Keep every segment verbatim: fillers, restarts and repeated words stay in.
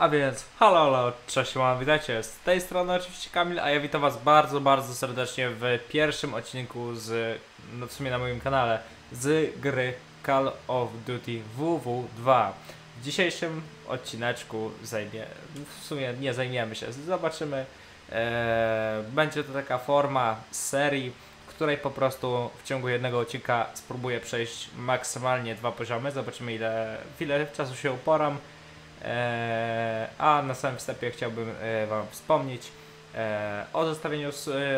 A więc halo, halo, cześć, mam, witajcie, z tej strony oczywiście Kamil, a ja witam was bardzo, bardzo serdecznie w pierwszym odcinku z, no w sumie na moim kanale, z gry Call of Duty W W dwa. W dzisiejszym odcineczku zajmie, w sumie nie zajmiemy się, zobaczymy, e, będzie to taka forma serii, w której po prostu w ciągu jednego odcinka spróbuję przejść maksymalnie dwa poziomy, zobaczymy ile, ile czasu się uporam. A na samym wstępie chciałbym wam wspomnieć o zostawieniu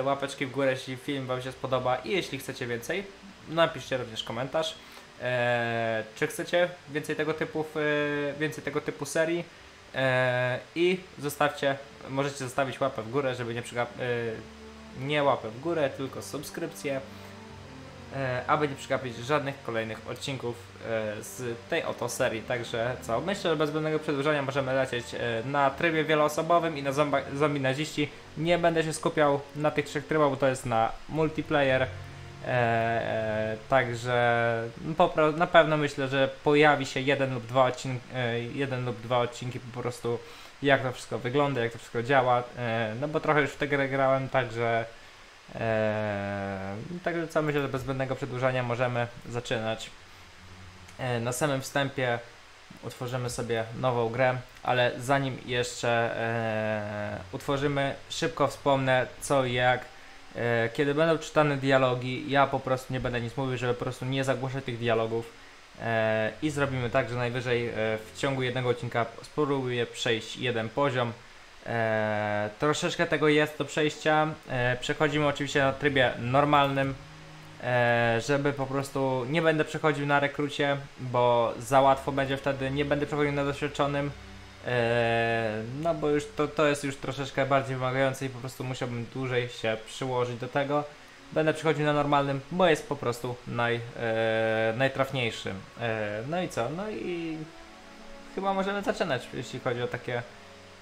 łapeczki w górę, jeśli film wam się spodoba, i jeśli chcecie więcej, napiszcie również komentarz, czy chcecie więcej tego typu, więcej tego typu serii, i zostawcie, możecie zostawić łapę w górę, żeby nie przegap... nie łapę w górę, tylko subskrypcję, aby nie przegapić żadnych kolejnych odcinków z tej oto serii. Także co, myślę, że bez zbędnego przedłużania możemy lecieć na trybie wieloosobowym i na zombie naziści. Nie będę się skupiał na tych trzech trybach, bo to jest na multiplayer. Także na pewno myślę, że pojawi się jeden lub dwa odcinki, jeden lub dwa odcinki po prostu, jak to wszystko wygląda, jak to wszystko działa. No bo trochę już w tę grę grałem, także... Eee, także co, myślę, że bez zbędnego przedłużania możemy zaczynać. Eee, na samym wstępie utworzymy sobie nową grę, ale zanim jeszcze eee, utworzymy, szybko wspomnę co i jak. Eee, kiedy będą czytane dialogi, ja po prostu nie będę nic mówił, żeby po prostu nie zagłuszać tych dialogów, eee, i zrobimy tak, że najwyżej e, w ciągu jednego odcinka spróbuję przejść jeden poziom. Eee, troszeczkę tego jest do przejścia. Eee, przechodzimy oczywiście na trybie normalnym, eee, żeby po prostu nie będę przechodził na rekrucie, bo za łatwo będzie wtedy, nie będę przechodził na doświadczonym, eee, no bo już to, to jest już troszeczkę bardziej wymagające i po prostu musiałbym dłużej się przyłożyć do tego. Będę przechodził na normalnym, bo jest po prostu naj, eee, najtrafniejszy. Eee, no i co? No i chyba możemy zaczynać, jeśli chodzi o takie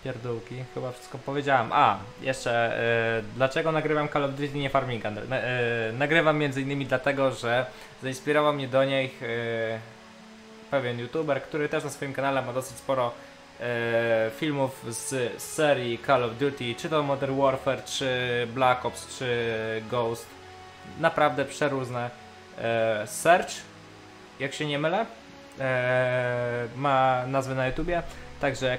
pierdółki, chyba wszystko powiedziałem. A, jeszcze yy, dlaczego nagrywam Call of Duty, nie Farming Gun? Na, yy, nagrywam między innymi dlatego, że zainspirował mnie do niej yy, pewien youtuber, który też na swoim kanale ma dosyć sporo yy, filmów z serii Call of Duty, czy to Modern Warfare, czy Black Ops, czy Ghost. Naprawdę przeróżne. Yy, Search, jak się nie mylę, yy, ma nazwę na YouTubie. Także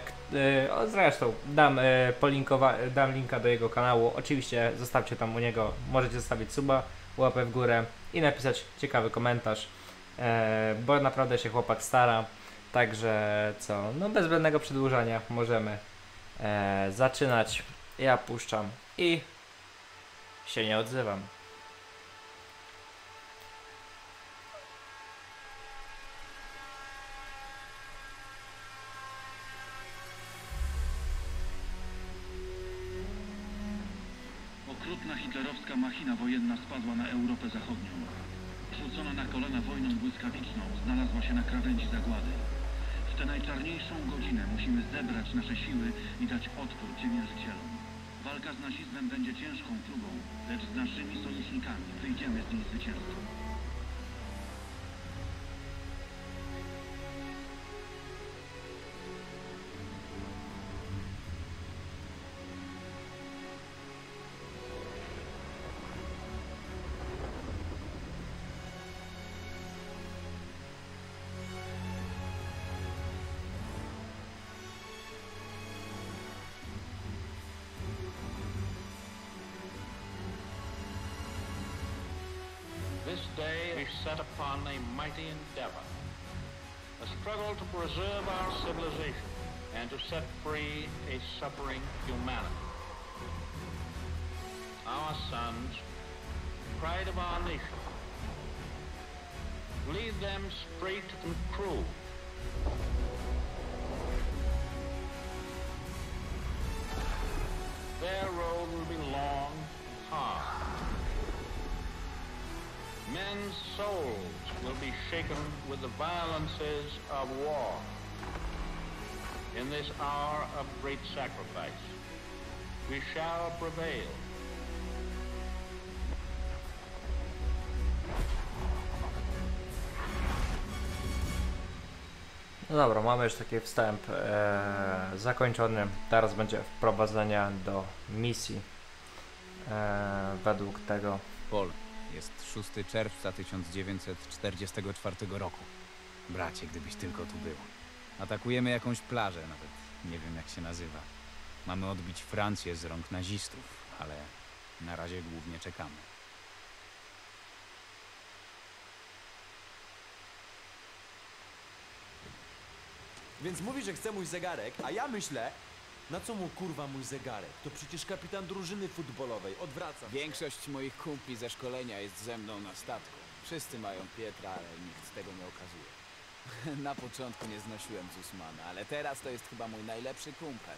yy, zresztą dam, yy, dam linka do jego kanału. Oczywiście zostawcie tam u niego, możecie zostawić suba, łapę w górę i napisać ciekawy komentarz, yy, bo naprawdę się chłopak stara. Także co, no bez zbędnego przedłużania możemy yy, zaczynać. Ja puszczam i się nie odzywam. Okrutna hitlerowska machina wojenna spadła na Europę Zachodnią. Rzucona na kolana wojną błyskawiczną, znalazła się na krawędzi zagłady. W tę najczarniejszą godzinę musimy zebrać nasze siły i dać odpór ciemiężycielom. Walka z nazizmem będzie ciężką próbą, lecz z naszymi sojusznikami wyjdziemy z niej zwycięsko. This day is set upon a mighty endeavor, a struggle to preserve our civilization and to set free a suffering humanity. Our sons, pride of our nation, lead them straight and true. Their road will be long and hard. Men's souls will be shaken with the violences of war. In this hour of great sacrifice, we shall prevail. No dobra, mamy już taki wstęp e, zakończony. Teraz będzie wprowadzenie do misji e, według tego. Pol, jest szóstego czerwca tysiąc dziewięćset czterdziestego czwartego roku. Bracie, gdybyś tylko tu był. Atakujemy jakąś plażę, nawet nie wiem jak się nazywa. Mamy odbić Francję z rąk nazistów, ale na razie głównie czekamy. Więc mówi, że chce mój zegarek, a ja myślę... Na co mu kurwa mój zegarek? To przecież kapitan drużyny futbolowej, odwraca. Większość moich kumpli ze szkolenia jest ze mną na statku. Wszyscy mają Pietra, ale nikt z tego nie okazuje. Na początku nie znosiłem Zussmana, ale teraz to jest chyba mój najlepszy kumpel.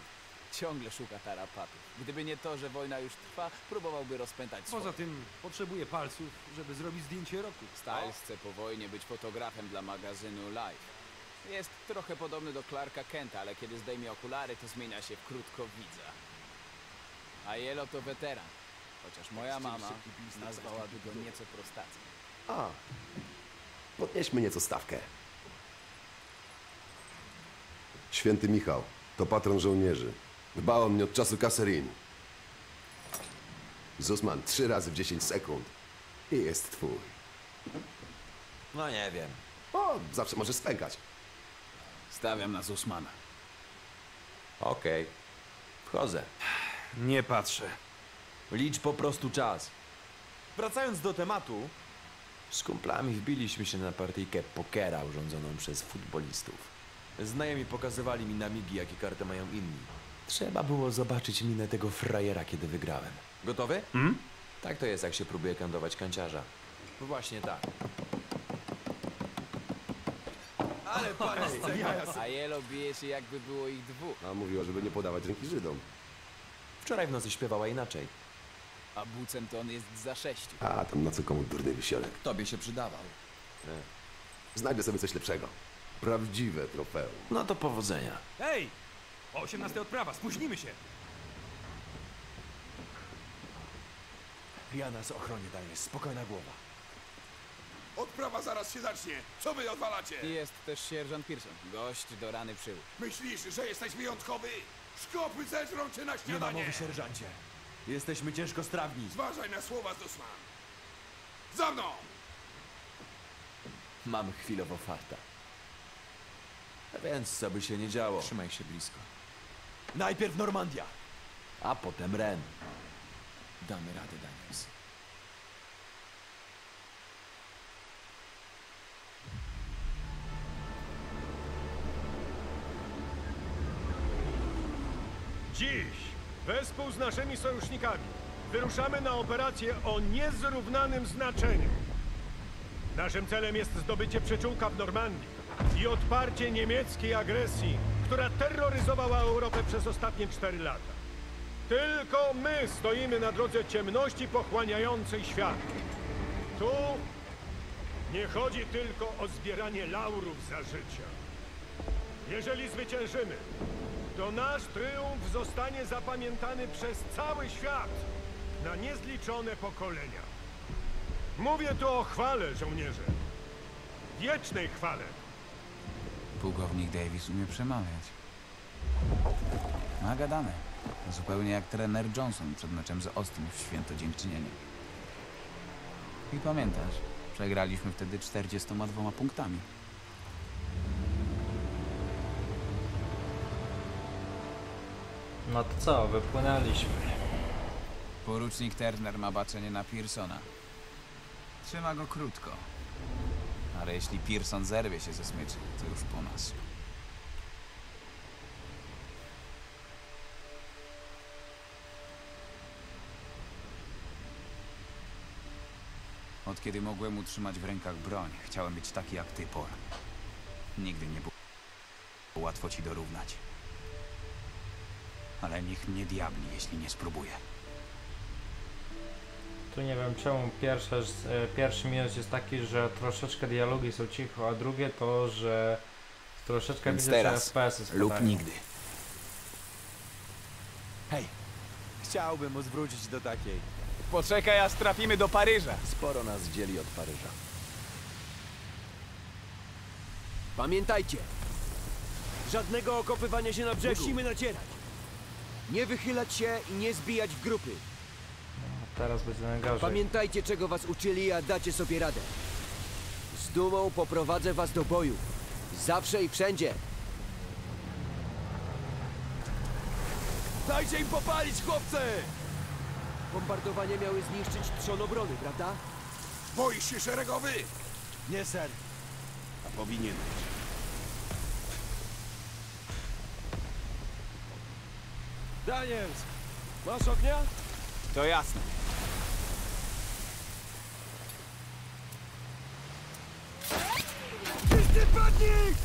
Ciągle szuka tarapatów. Gdyby nie to, że wojna już trwa, próbowałby rozpętać swoje. Poza tym potrzebuje palców, żeby zrobić zdjęcie roku. Styles chce po wojnie być fotografem dla magazynu Life. Jest trochę podobny do Clarka Kenta, ale kiedy zdejmie okulary, to zmienia się w krótkowidza. A Jelo to weteran. Chociaż moja mama nazwałaby go nieco prostacem. A, podnieśmy nieco stawkę. Święty Michał to patron żołnierzy. Dba o mnie od czasu Kasserine. Zussman trzy razy w dziesięć sekund i jest twój. No nie wiem. O, zawsze możesz spękać. Stawiam na Zussmana. Okej. Okay. Wchodzę. Nie patrzę. Licz po prostu czas. Wracając do tematu... Z kumplami wbiliśmy się na partyjkę pokera urządzoną przez futbolistów. Znajomi pokazywali mi na migi, jakie karty mają inni. Trzeba było zobaczyć minę tego frajera, kiedy wygrałem. Gotowy? Mm? Tak to jest, jak się próbuje kandować kanciarza. Właśnie tak. Ale parę z A Jelo bije się, jakby było ich dwóch. A mówiła, żeby nie podawać ręki Żydom. Wczoraj w nocy śpiewała inaczej. A bucem to on jest za sześciu. A, tam na co komu durny wisiorek. Tobie się przydawał. E. Znajdę sobie coś lepszego. Prawdziwe trofeum. No to powodzenia. Hej! O osiemnastej odprawa, spóźnimy się! Ja nas ochronię, Daniel, spokojna głowa. Odprawa zaraz się zacznie! Co wy odwalacie? Jest też sierżant Pearson, gość do rany przyłóż. Myślisz, że jesteś wyjątkowy? Szkopy zeżrą cię na śniadanie! Nie ma mowy, sierżancie. Jesteśmy ciężko strawni. Zważaj na słowa, Zussman. Za mną! Mam chwilowo farta. Więc co by się nie działo? Trzymaj się blisko. Najpierw Normandia, a potem Ren. Damy radę, Daniels. Dziś wespół z naszymi sojusznikami wyruszamy na operację o niezrównanym znaczeniu. Naszym celem jest zdobycie przyczółka w Normandii i odparcie niemieckiej agresji, która terroryzowała Europę przez ostatnie cztery lata. Tylko my stoimy na drodze ciemności pochłaniającej świat. Tu nie chodzi tylko o zbieranie laurów za życia. Jeżeli zwyciężymy, to nasz triumf zostanie zapamiętany przez cały świat na niezliczone pokolenia. Mówię tu o chwale, żołnierze. Wiecznej chwale. Pułkownik Davis umie przemawiać. Nagadane. Zupełnie jak trener Johnson przed meczem z Austin w święto dziękczynienia. I pamiętasz, przegraliśmy wtedy czterdziestoma dwoma punktami. No to co, wypłynęliśmy. Porucznik Turner ma baczenie na Pearsona. Trzyma go krótko. Ale jeśli Pearson zerwie się ze smyczy, to już po nas. Od kiedy mogłem utrzymać w rękach broń, chciałem być taki jak ty, Paul. Nigdy nie było łatwo ci dorównać. Ale niech nie diabli, jeśli nie spróbuje. Tu nie wiem czemu pierwsze, pierwszy minus jest taki, że troszeczkę dialogi są cicho, a drugie to, że troszeczkę widzę, że F P S-y lub nigdy. Hej, chciałbym zwrócić do takiej. Poczekaj, aż trafimy do Paryża. Sporo nas dzieli od Paryża. Pamiętajcie, Żadnego okopywania się na brzegu. Musimy nacierać. Nie wychylać się i nie zbijać w grupy. A teraz będzie najgorzej. Pamiętajcie, czego was uczyli, a dacie sobie radę. Z dumą poprowadzę was do boju. Zawsze i wszędzie. Dajcie im popalić, chłopcy! Bombardowania miały zniszczyć trzon obrony, prawda? Boisz się szeregowy? Nie, ser. A powinien być. Daniels, masz ognia? To jasne. Czysty padnik!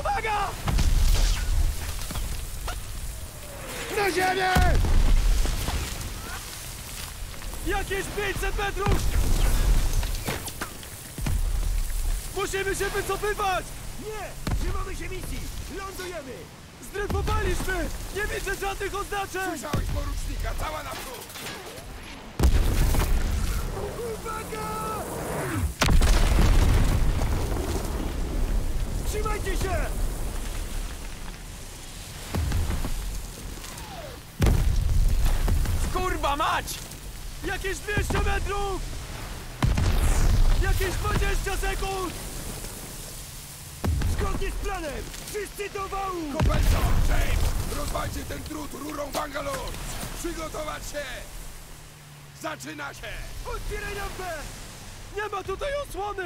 Uwaga! Na ziemię! Jakieś pięćset metrów! Musimy się wycofywać! Nie! Trzymamy się misji! Lądujemy! Zdryfowaliśmy! Nie widzę żadnych oznaczeń! Słyszałeś porucznika! Cała naprzód! Uwaga! Trzymajcie się! Kurwa mać! Jakieś dwieście metrów! Jakieś dwadzieścia sekund! Zgodnie z planem! Wszyscy do wału! Kopenco! James! Rozwalcie ten trud rurą Bangalore! Przygotować się! Zaczyna się! Otwierania B! Nie ma tutaj osłony!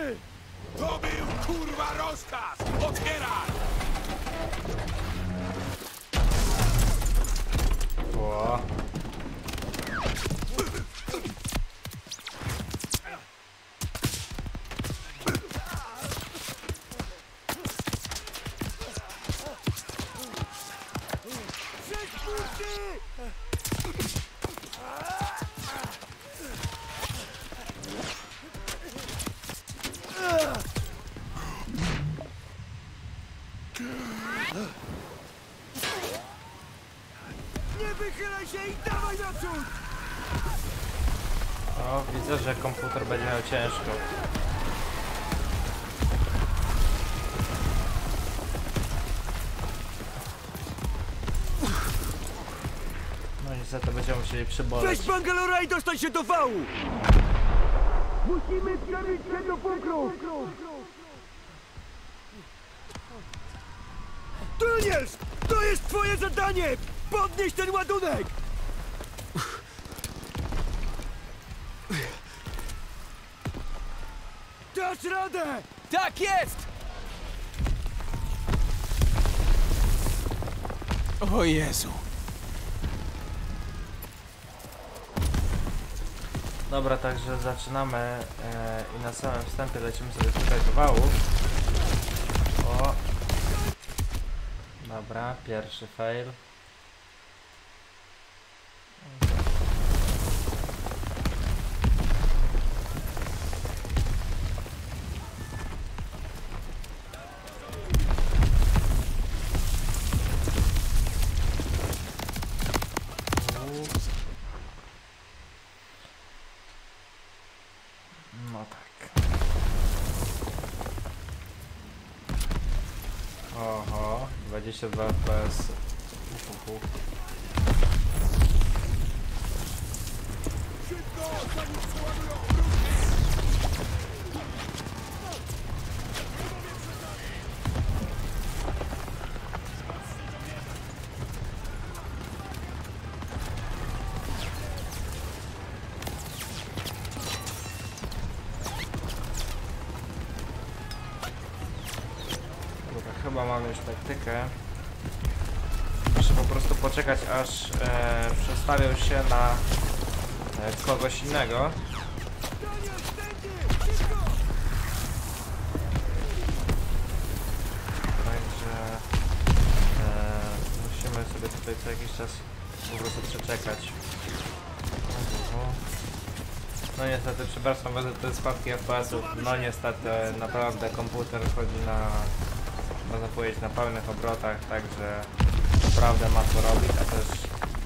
To był kurwa rozkaz! Otwieraj! Wow. O, widzę, że komputer będzie miał ciężko. No niestety będziemy musieli przyboleć. Weź Bangalora i dostań się do wału! Musimy przebić się do bunkru! Daniel! To jest twoje zadanie! Podnieś ten ładunek! Dasz radę! Tak jest! O Jezu! Dobra, także zaczynamy e, i na samym wstępie lecimy sobie tutaj do wału. O! Dobra, pierwszy fail. dwadzieścia dwa F P S. Dobra, chyba mamy już taktykę. Muszę po prostu poczekać, aż e, przestawią się na e, kogoś innego. Także e, musimy sobie tutaj co jakiś czas po prostu przeczekać. No niestety, przepraszam was za te spadki F P S-ów. No niestety, naprawdę komputer chodzi na, można powiedzieć, na pełnych obrotach, także naprawdę ma co robić, a też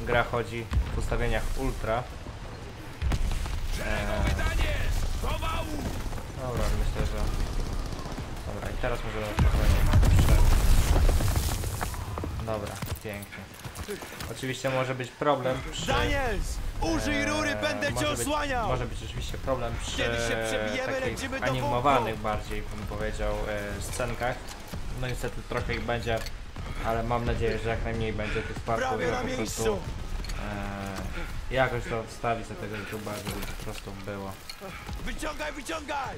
gra chodzi w ustawieniach ultra. Eee, Dobra, myślę, że... Dobra, i teraz możemy spokojnie. Dobra, pięknie. Oczywiście może być problem przy... Daniels! Użyj rury, będę cię osłaniał! Może być oczywiście problem przy takich animowanych bardziej, bym powiedział, scenkach. No niestety trochę ich będzie, ale mam nadzieję, że jak najmniej będzie tych parków, ja po prostu e, jakoś to wstawi za tego YouTube'a, żeby po prostu było. Wyciągaj, wyciągaj!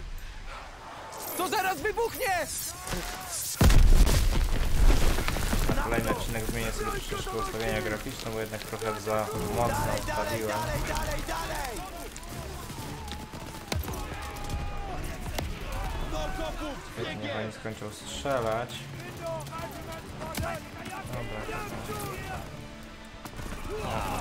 To zaraz wybuchnie! Na kolejny odcinek zmienię sobie troszeczkę ustawienia graficzne, bo jednak trochę za mocno wstawiłem. Nie pani skończył strzelać. Dobra. Oho.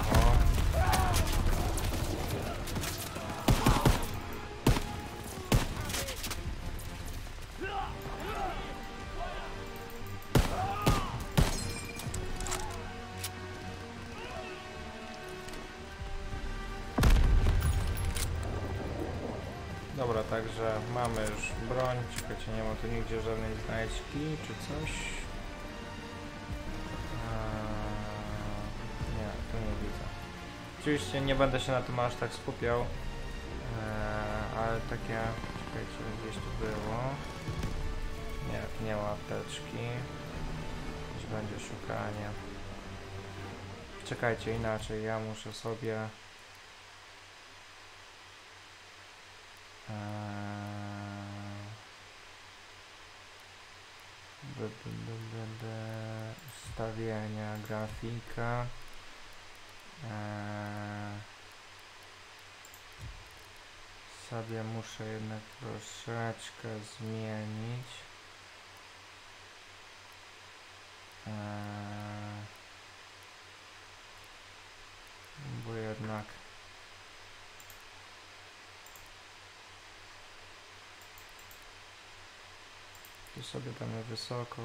Dobra, także mamy już broń, czekajcie, nie ma tu nigdzie żadnej znajdźki czy coś. Eee, nie, tu nie widzę. Oczywiście nie będę się na tym aż tak skupiał, eee, ale takie, czekajcie, gdzieś tu było. Nie, tu nie ma apteczki, gdzieś będzie szukanie. Czekajcie, inaczej, ja muszę sobie... Ustawienia, grafika. Eee, sobie muszę jednak troszeczkę zmienić. Eee, bo jednak tu sobie damy wysoko.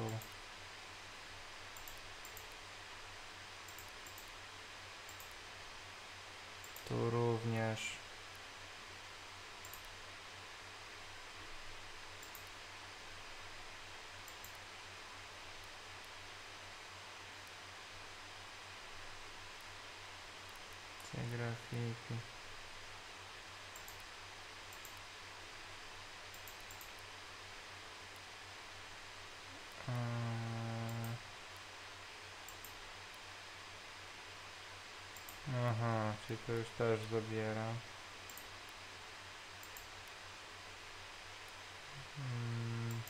Tu również. Te grafiki. Aha, czyli to już też zabiera. Hmm.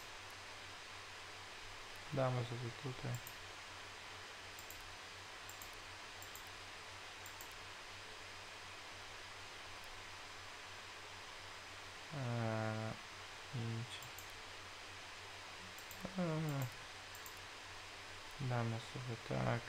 Damy sobie tutaj. Eee, eee. Damy sobie tak.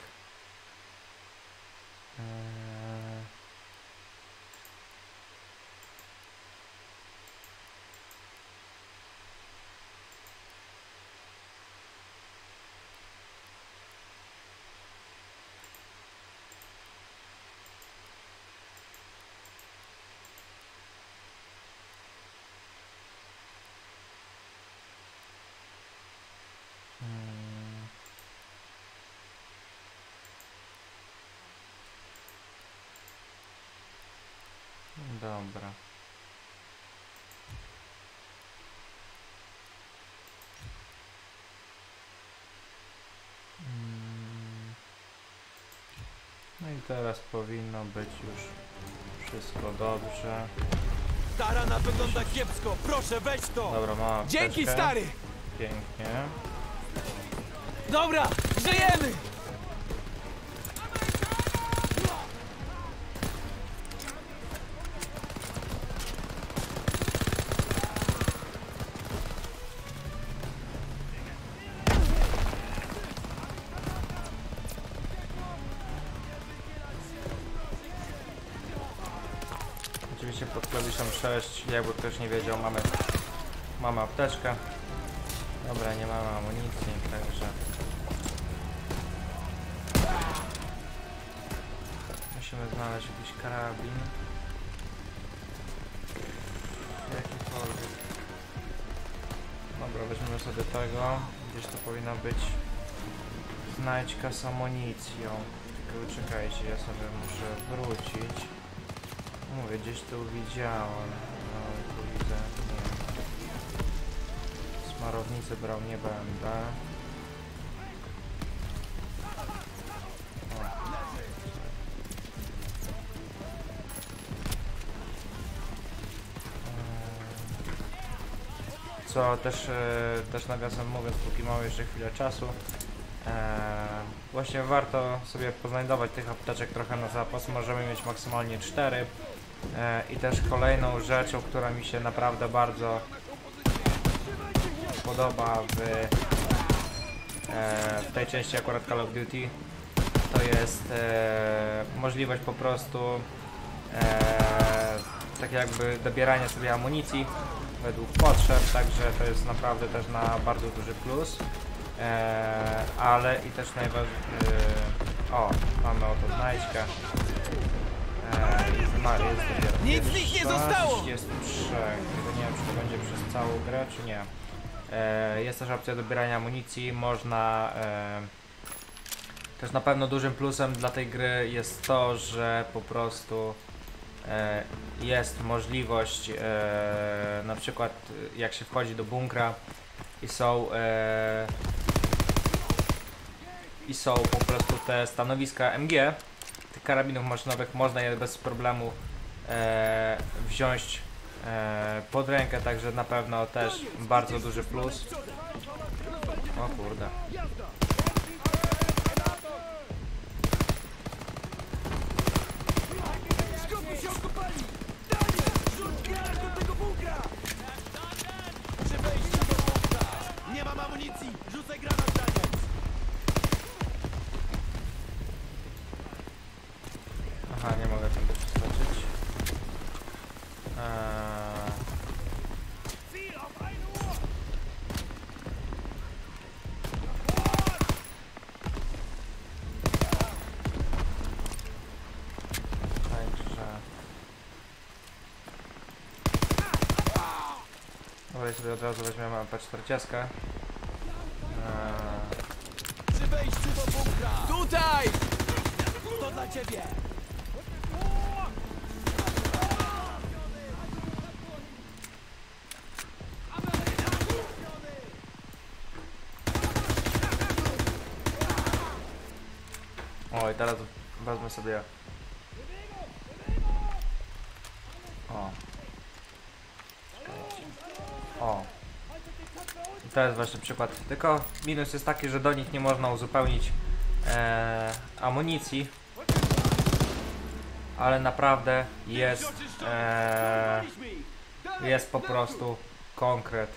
Dobra. No i teraz powinno być już wszystko dobrze. Stara na wygląda kiepsko, proszę weź to! Dobra, ma apteczkę. Dzięki, stary! Pięknie. Dobra, żyjemy! Pod klawiszem sześć, jakby ktoś nie wiedział, mamy, mamy apteczkę. Dobra, nie mamy amunicji, także musimy znaleźć jakiś karabin. Jakikolwiek. Dobra, weźmiemy sobie tego. Gdzieś to powinno być znajdźka z amunicją. Tylko czekajcie, ja sobie muszę wrócić. Mówię, gdzieś tu widziałem. No, tu widzę, nie wiem. Smarownicy brał nie będę. Co też, też nawiasem mówiąc, póki mamy jeszcze chwilę czasu, eee, właśnie warto sobie poznajdować tych apteczek trochę na zapas, możemy mieć maksymalnie cztery. Eee, I też kolejną rzeczą, która mi się naprawdę bardzo podoba w, eee, w tej części akurat Call of Duty, to jest eee, możliwość po prostu eee, tak jakby dobierania sobie amunicji według potrzeb, także to jest naprawdę też na bardzo duży plus, eee, ale i też najważniejsze, eee, o, mamy oto znajdźkę, eee, no, jest nic z nich nie zostało! Jest trzech, nie wiem, czy to będzie przez całą grę, czy nie. Eee, jest też opcja dobierania amunicji, można, eee, też na pewno dużym plusem dla tej gry jest to, że po prostu jest możliwość, e, na przykład jak się wchodzi do bunkra i są e, i są po prostu te stanowiska M G, tych karabinów maszynowych, można je bez problemu e, wziąć e, pod rękę, także na pewno też bardzo duży plus. O kurde. Aha, nie mogę tego przeskoczyć. Eee... Także... Dobra, sobie od razu weźmiemy M P czterdzieści. Przy wejściu do bunkra! Tutaj! To dla ciebie! O, i teraz wezmę sobie... O. O. I to jest właśnie przykład, tylko minus jest taki, że do nich nie można uzupełnić e, amunicji, ale naprawdę jest e, jest po prostu konkret.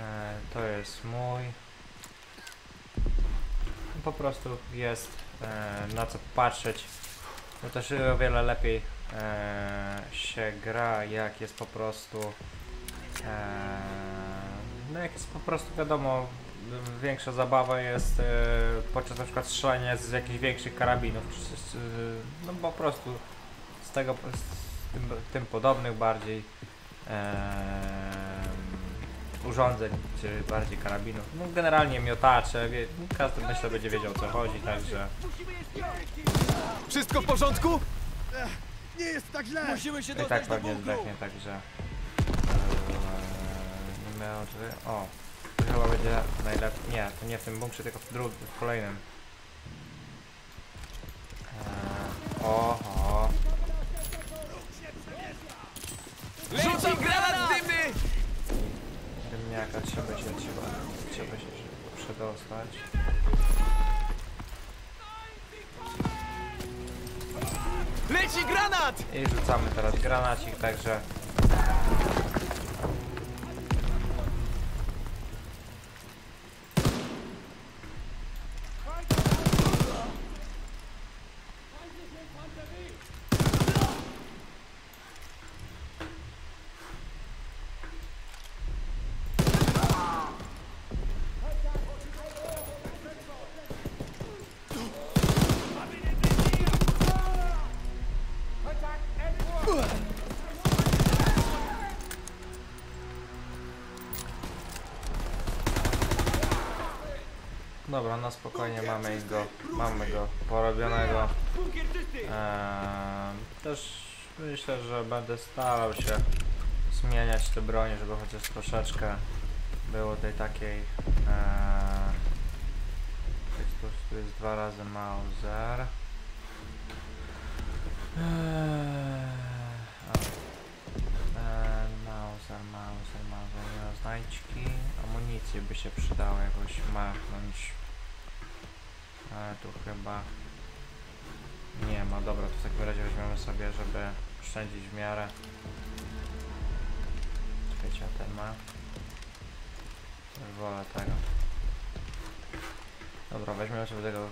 E, to jest mój, po prostu jest e, na co patrzeć, bo też o wiele lepiej e, się gra, jak jest po prostu e, no jak jest po prostu wiadomo, większa zabawa jest yy, podczas na przykład strzelania z jakichś większych karabinów, czy z, yy, no po prostu z tego, z tym, tym podobnych bardziej yy, urządzeń, czy bardziej karabinów. No generalnie miotacze, wie, każdy myślę będzie wiedział, o co chodzi, także... Wszystko w porządku? Nie jest tak źle! Musimy się dostać do bunku! I tak pewnie zdechnie, także... O, to chyba będzie najlepiej. Nie, to nie w tym bunkrze, tylko w drugim, w kolejnym. Eee, oho. Rzucam granat dymny! Dymniaka trzeba się, trzeba, trzeba się przedostać. Leci granat! I rzucamy teraz granacik, także... Dobra, no spokojnie, mamy go, mamy go porobionego. Eee, też myślę, że będę starał się zmieniać te bronie, żeby chociaż troszeczkę było tej takiej... Eee, tu jest dwa razy Mauser. Mauser, Mauser, Mauser, nie ma znajdźki. Amunicję by się przydało jakoś machnąć. Ale tu chyba nie ma. Dobra, to w takim razie weźmiemy sobie, żeby oszczędzić w miarę. Czekajcie, a ten ma. Wolę tego. Dobra, weźmiemy sobie tego ee,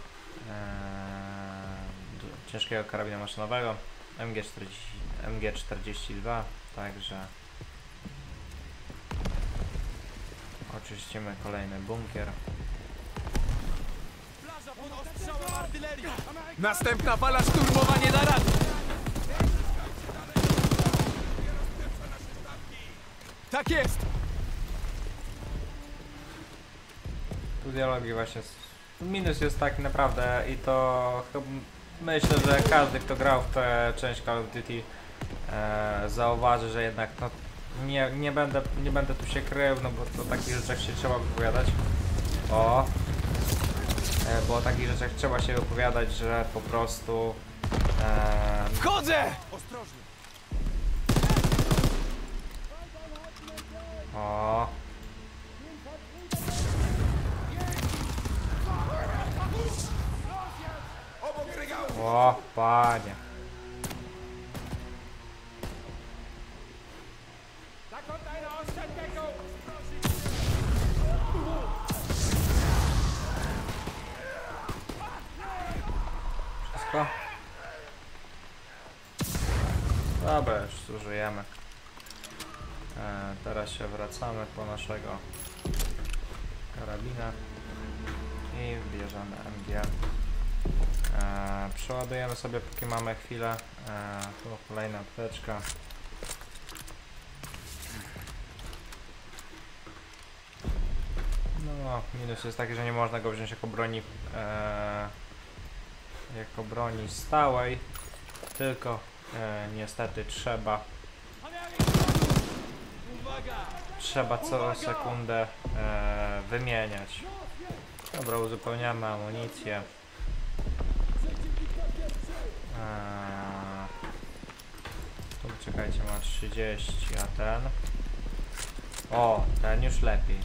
ciężkiego karabinu maszynowego M G czterdzieści dwa, także oczyścimy kolejny bunkier. Następna fala szturmowa nie da rady. Tak jest! Tu dialogi właśnie... Minus jest taki naprawdę i to... Myślę, że każdy, kto grał w tę część Call of Duty e, zauważy, że jednak no, nie, nie, będę, nie będę tu się krył, no bo o takich rzeczach się trzeba wypowiadać. O! E, bo o takich rzeczach trzeba się wypowiadać, że po prostu... E, Wchodzę! Ostrożnie! O! O, panie. Wszystko? Dobra, już zużyjemy. E, teraz się wracamy po naszego karabina i bierzemy M G. Eee, przeładujemy sobie, póki mamy chwilę. Eee, tu kolejna apteczka. No, minus jest taki, że nie można go wziąć jako broni eee, jako broni stałej, tylko eee, niestety trzeba trzeba co sekundę eee, wymieniać. Dobra, uzupełniamy amunicję. Eee, tu czekajcie, ma trzydzieści, a ten... O, ten już lepiej.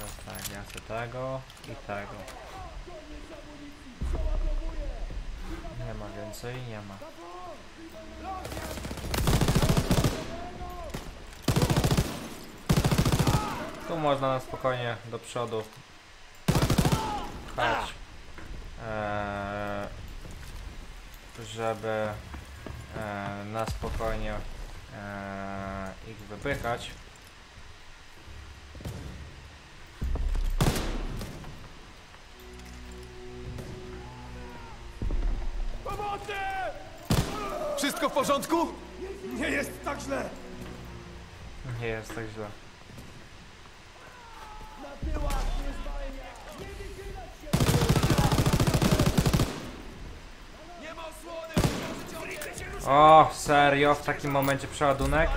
No tak, ja chcę tego i tego. Nie ma więcej, nie ma. Tu można na spokojnie do przodu. Chodź. Eee, żeby e, na spokojnie e, ich wypychać. Pomocy! Wszystko w porządku? Nie jest tak źle. Nie jest tak źle. O, serio? W takim momencie przeładunek?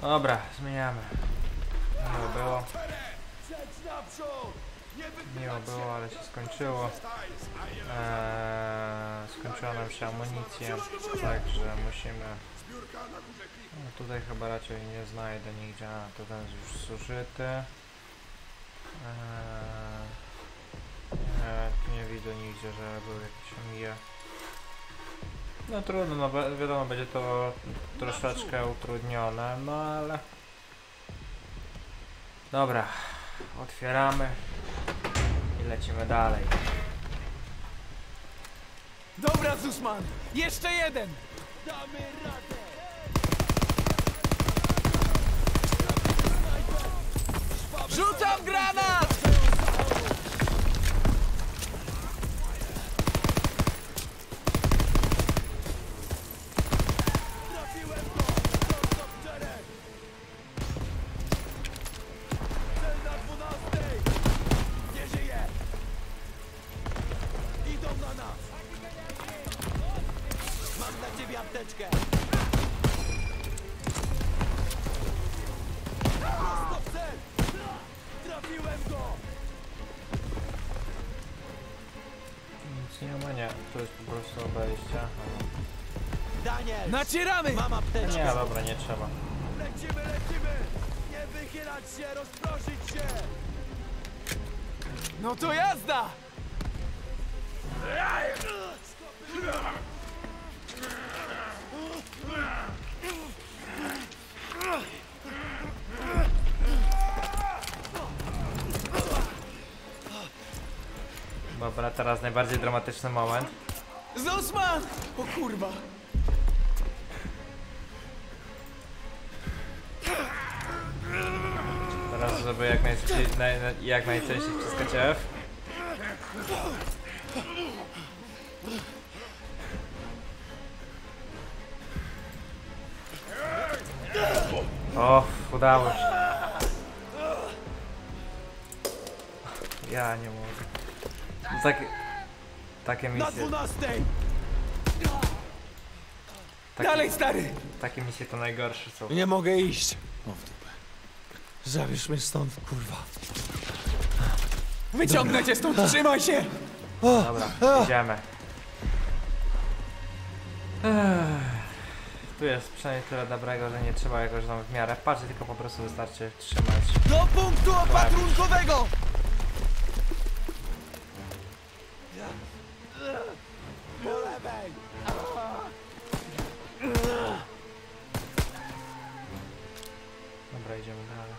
Dobra, zmieniamy. Miło było. Miło było, ale się skończyło. Eee, skończyła nam się amunicja, także musimy... No tutaj chyba raczej nie znajdę nigdzie, a to ten jest już zużyty. Eee, nie, tu nie widzę nigdzie, że był jakiś omija. No trudno, no wiadomo, będzie to troszeczkę utrudnione, no ale... Dobra, otwieramy i lecimy dalej. Dobra, Zussman! Jeszcze jeden! Damy radę! Rzucam granat! Zgubiłem go! Nic nie ma, nie. To jest po prostu obejście. Daniel! Nacieramy! Mam apteczkę! Nie, dobra, nie trzeba. Lecimy, lecimy! Nie wychylać się, rozproszyć się! No to jazda! Dobra, teraz najbardziej dramatyczny moment. Zussman! O kurwa! Teraz, żeby jak najszybciej, naj, jak najczęściej wciskać F. O, udało się. Ja nie mogę. Takie, takie misje. Takie, dalej, stary! Takie misje to najgorsze są. Nie mogę iść. No w dupę. Zabierz mnie stąd, kurwa. Wyciągnę cię stąd, trzymaj się! Dobra, idziemy. Tu jest przynajmniej tyle dobrego, że nie trzeba jakoś tam w miarę patrzeć, tylko po prostu wystarczy trzymać. Do punktu opatrunkowego! Dobra, idziemy dalej.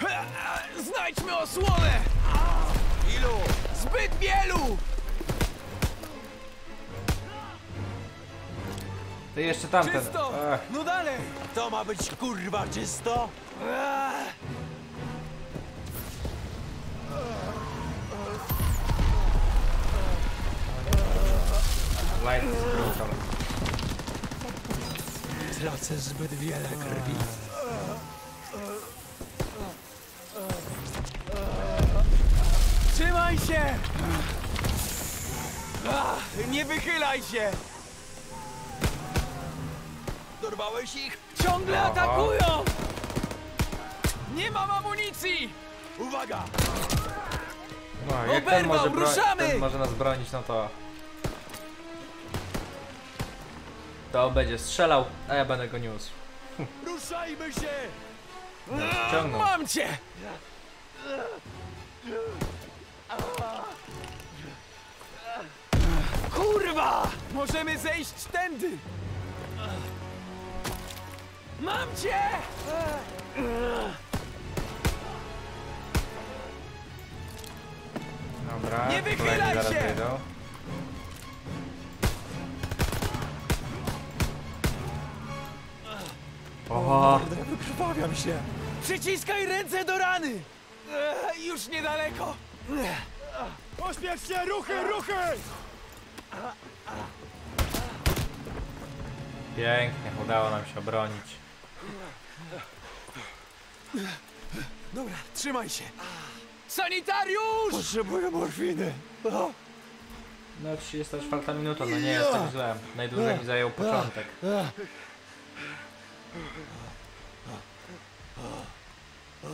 Hmm. Znajdźmy osłonę! Ilu? Zbyt wielu! To jeszcze tamten. Czysto! Ach. No dalej! To ma być kurwa czysto! Light jest brutal. Tracę zbyt wiele krwi. Trzymaj się! Ach, nie wychylaj się! Dorwałeś ich? Ciągle Aha. atakują! Nie mam amunicji! Uwaga! No, jak ten może, ten może nas bronić, no to... To będzie strzelał, a ja będę go niósł. Ruszajmy się! Ciągnął. Mam cię! Kurwa! Możemy zejść tędy! Mam cię! Dobra, nie wychylaj się! Wyjdą. O, wykrwawiam się! Przyciskaj ręce do rany! Już niedaleko! Pośpiesz się! Ruchy, ruchy! Pięknie, udało nam się obronić. Dobra, trzymaj się! Sanitariusz! Potrzebuję morfiny! O. No trzydziesta czwarta minuta, no nie jest tak źle. Najdłużej mi zajął początek.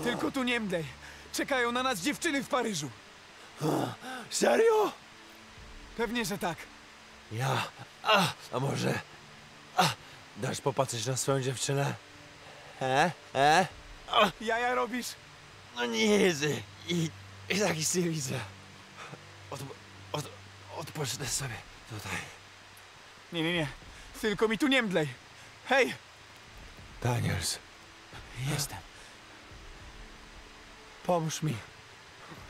Tylko tu nie mdlej! Czekają na nas dziewczyny w Paryżu! Serio? Pewnie, że tak. Ja... A, a może... A, dasz popatrzeć na swoją dziewczynę? E? E? A. Jaja robisz? No nie jedzę. I, i tak nic nie widzę. Od, od, odpocznę sobie tutaj. Nie, nie, nie. Tylko mi tu nie mdlej. Hej! Daniels. Jestem. Pomóż mi.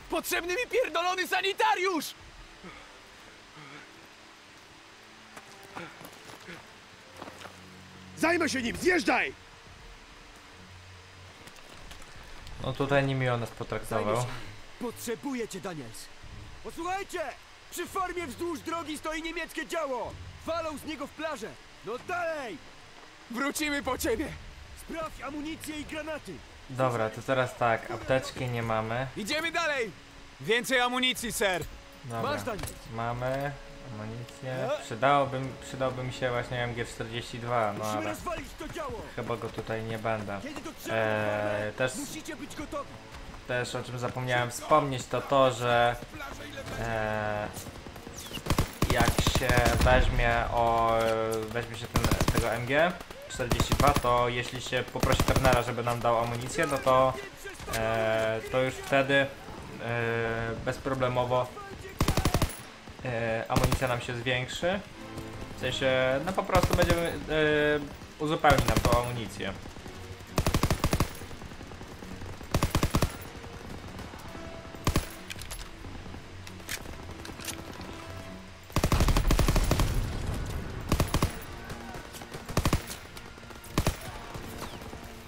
Potrzebny mi pierdolony sanitariusz! Zajmę się nim, zjeżdżaj! No tutaj niemiło nas potraktował. Potrzebuję cię, Daniels. Posłuchajcie! Przy formie wzdłuż drogi stoi niemieckie działo! Walą z niego w plażę! No dalej! Wrócimy po ciebie! Sprawdź amunicję i granaty! Dobra, to teraz tak, apteczki nie mamy. Idziemy dalej! Więcej amunicji, ser! Dobra, mamy amunicję. Przydałoby, przydałby mi się właśnie M G czterdzieści dwa, no ale chyba go tutaj nie będę. Eee, też, też o czym zapomniałem wspomnieć, to to, że eee, jak się weźmie o weźmie się ten, tego M G czterdzieści dwa, to jeśli się poprosi Turnera, żeby nam dał amunicję, no to e, to już wtedy e, bezproblemowo e, amunicja nam się zwiększy, w sensie no po prostu będziemy e, uzupełnić nam tą amunicję.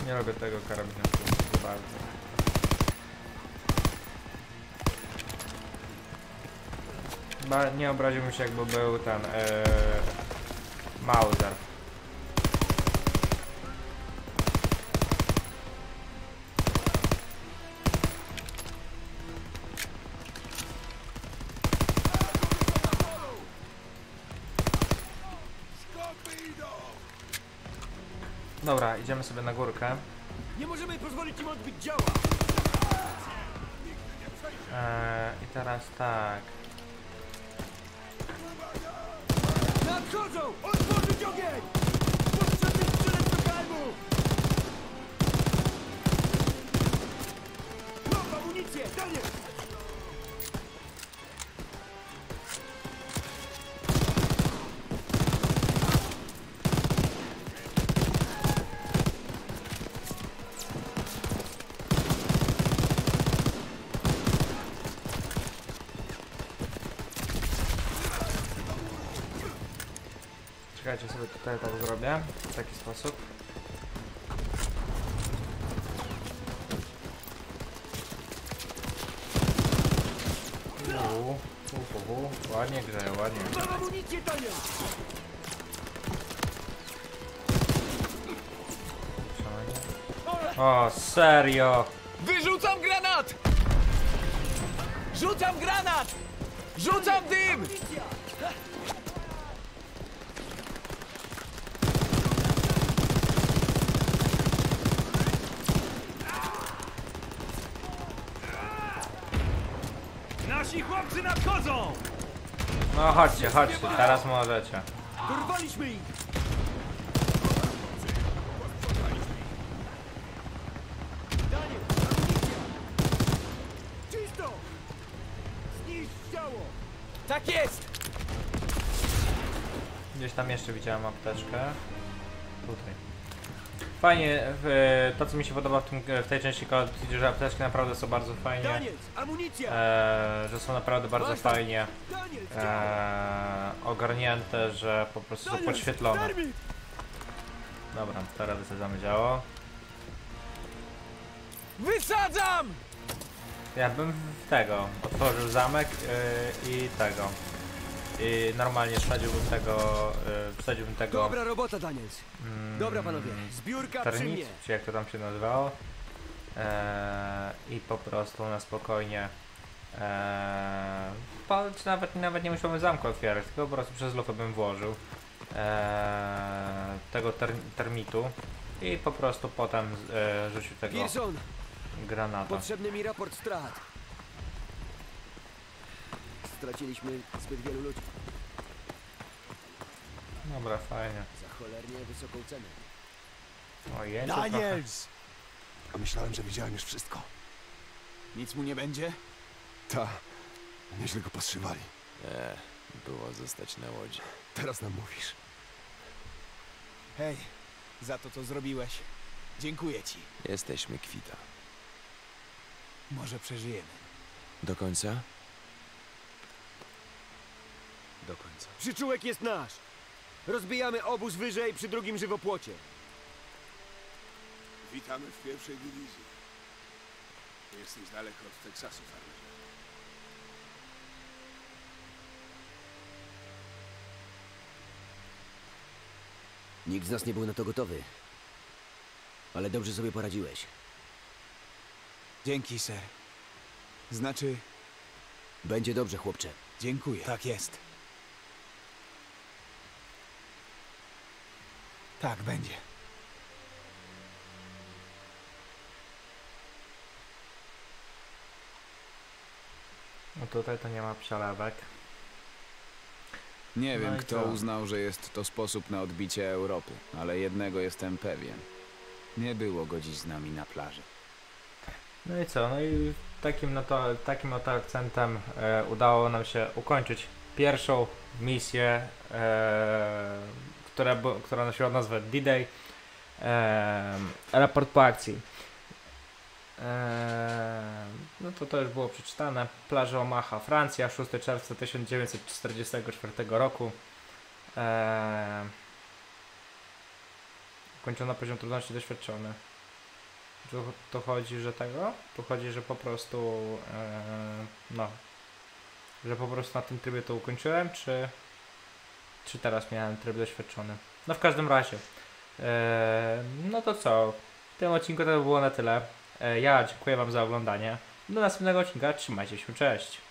Nie robię tego karabinu za bardzo. Chyba nie obraziłbym się, jakby był ten yy, Mauser. Dobra, idziemy sobie na górkę. Nie możemy pozwolić im odbić działa. Eee, i teraz tak. Nadchodzą! Otworzyć ogień! Potrzebny strzelec do kalbu! Łap amunicję! Daniel! Czekajcie, sobie tutaj tak zrobię, w taki sposób. Uuu, uuu, uuu, ładnie grzeje, ładnie. O, serio! Wyrzucam granat! Rzucam granat! Rzucam dym! Chłopcy nadchodzą! No chodźcie, chodźcie, teraz możecie. Dorwaliśmy ich! Daniel, amunicja! Czysto! Zniszcz ciało! Tak jest! Gdzieś tam jeszcze widziałem apteczkę. Tutaj. Fajnie, to co mi się podoba w, tym, w tej części Call of Duty, że apteczki naprawdę są bardzo fajnie, e, że są naprawdę bardzo fajnie e, ogarnięte, że po prostu są podświetlone. Dobra, teraz wysadzamy działo. Wysadzam! Ja bym tego, otworzył zamek y, i tego. I normalnie wsadziłbym tego, yy, wsadziłbym tego... Dobra robota, Daniels. Mm, Dobra, panowie. Zbiórka przy mnie. Czy jak to tam się nazywało. Eee, I po prostu na spokojnie... Eee, po, czy nawet, nawet nie musiałbym zamku otwierać, tylko po prostu przez lufę bym włożył eee, tego ter, termitu i po prostu potem e, rzucił tego Pearson. Granata. Potrzebny mi raport strat. Straciliśmy zbyt wielu ludzi. Dobra, fajnie. Za cholernie wysoką cenę. Ojej, Daniels! A myślałem, że widziałem już wszystko. Nic mu nie będzie? Ta. Nieźle go powstrzymali. Nie, było zostać na łodzi. Teraz nam mówisz. Hej, za to, co zrobiłeś. Dziękuję ci. Jesteśmy kwita. Może przeżyjemy. Do końca? Do końca. Przyczółek jest nasz! Rozbijamy obóz wyżej przy drugim żywopłocie. Witamy w pierwszej dywizji. Jesteś daleko od Teksasu, Paryżu. Nikt z nas nie był na to gotowy. Ale dobrze sobie poradziłeś. Dzięki, ser. Znaczy... Będzie dobrze, chłopcze. Dziękuję. Tak jest. Tak będzie. No tutaj to nie ma przelewek. Nie wiem, kto uznał, że jest to sposób na odbicie Europy, ale jednego jestem pewien. Nie było go dziś z nami na plaży. No i co? No i takim, no to, takim oto akcentem e, udało nam się ukończyć pierwszą misję, e, która, która nosiła nazwę D-Day. E, raport po akcji. E, no to to już było przeczytane. Plaża Omaha, Francja, szóstego czerwca tysiąc dziewięćset czterdziestego czwartego roku. E, Ukończono poziom trudności doświadczony. Tu, tu chodzi, że tego? Tu chodzi, że po prostu yy, no, że po prostu na tym trybie to ukończyłem, czy, czy teraz miałem tryb doświadczony. No w każdym razie, yy, no to co? W tym odcinku to było na tyle. Yy, ja dziękuję wam za oglądanie. Do następnego odcinka, trzymajcie się, cześć!